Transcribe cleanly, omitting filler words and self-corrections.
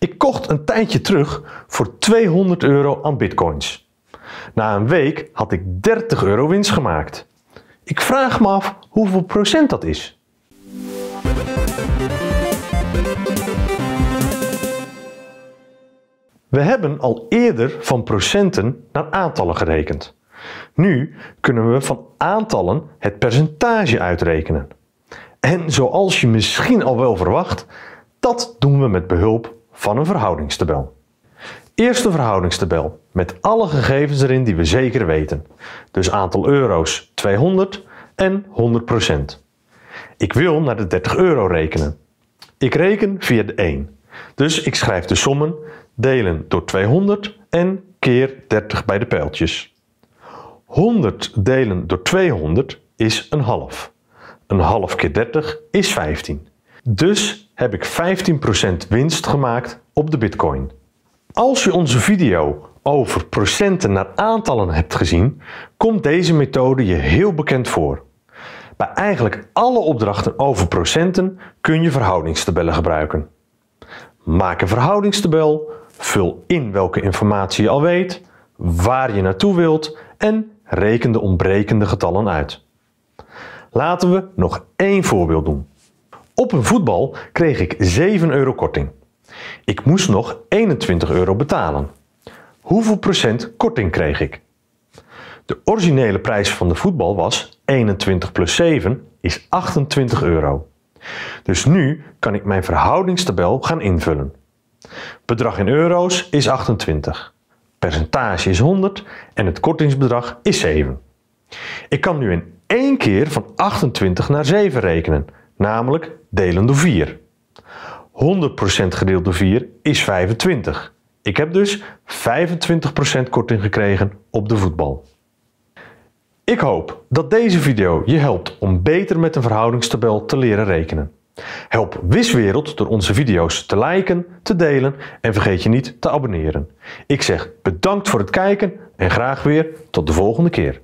Ik kocht een tijdje terug voor 200 euro aan bitcoins. Na een week had ik 30 euro winst gemaakt. Ik vraag me af hoeveel procent dat is. We hebben al eerder van procenten naar aantallen gerekend. Nu kunnen we van aantallen het percentage uitrekenen. En zoals je misschien al wel verwacht, dat doen we met behulp van een verhoudingstabel. Eerst een verhoudingstabel met alle gegevens erin die we zeker weten. Dus aantal euro's 200 en 100%. Ik wil naar de 30 euro rekenen. Ik reken via de 1. Dus ik schrijf de sommen, delen door 200 en keer 30 bij de pijltjes. 100 delen door 200 is een half. Een half keer 30 is 15. Dus heb ik 15% winst gemaakt op de bitcoin. Als je onze video over procenten naar aantallen hebt gezien, komt deze methode je heel bekend voor. Bij eigenlijk alle opdrachten over procenten kun je verhoudingstabellen gebruiken. Maak een verhoudingstabel, vul in welke informatie je al weet, waar je naartoe wilt en reken de ontbrekende getallen uit. Laten we nog één voorbeeld doen. Op een voetbal kreeg ik 7 euro korting. Ik moest nog 21 euro betalen. Hoeveel procent korting kreeg ik? De originele prijs van de voetbal was 21 plus 7 is 28 euro. Dus nu kan ik mijn verhoudingstabel gaan invullen. Bedrag in euro's is 28, percentage is 100 en het kortingsbedrag is 7. Ik kan nu in één keer van 28 naar 7 rekenen, namelijk delen door 4. 100% gedeeld door 4 is 25. Ik heb dus 25% korting gekregen op de voetbal. Ik hoop dat deze video je helpt om beter met een verhoudingstabel te leren rekenen. Help WisWereld door onze video's te liken, te delen en vergeet je niet te abonneren. Ik zeg bedankt voor het kijken en graag weer tot de volgende keer.